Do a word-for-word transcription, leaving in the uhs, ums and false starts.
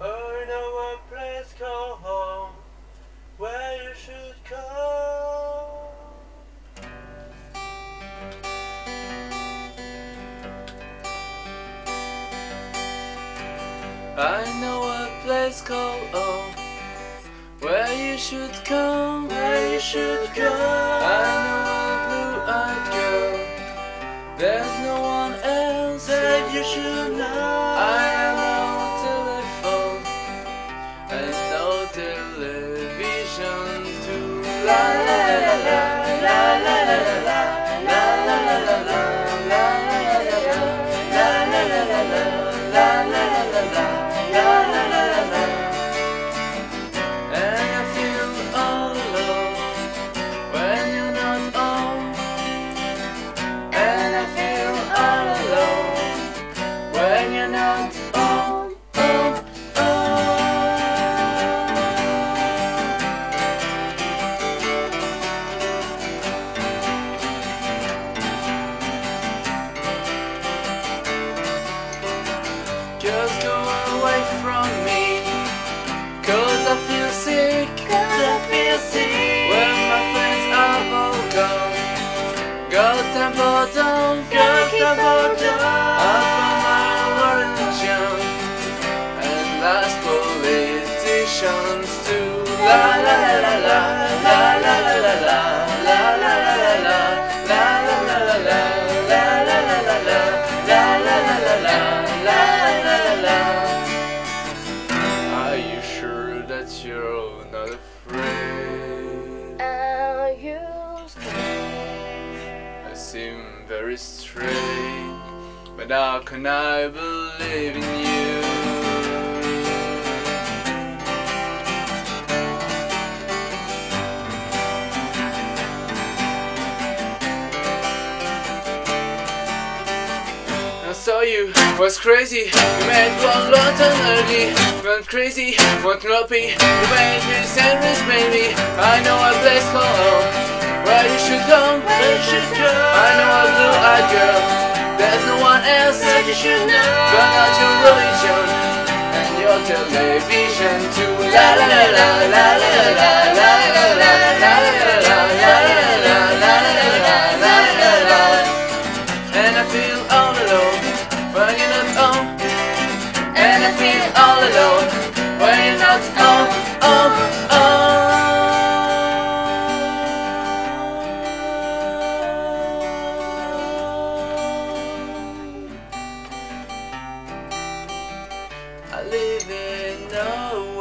earn our praise, go home where you should go. I know a place called home where you should come, where you should go. I know a blue-eyed girl, there's no one else that you should know. I have no telephone and no television to la la la la la la la la la la la la la la la la la la. Just go away from me, cause I feel sick, cause I feel sick. When my friends are all gone, got them bored on, got them bored on. I found my religion and last politicians too. La la la la la la la la la la la la la la la la la la la la la. Are you sure that you're not afraid? Are you scared? I seem very strange, but how can I believe in you? So you was crazy, you made one lot of energy. Went crazy, went loopy, you made me sandwich baby. I know a place called home, where you should go, where you should go. I know a blue-eyed girl, there's no one else that you should know. But not your religion, and your television too. La la la la la la la la la la la la la la la la. And I feel all alone when you're not home, and I feel all alone when you're not home, home, home. I live in no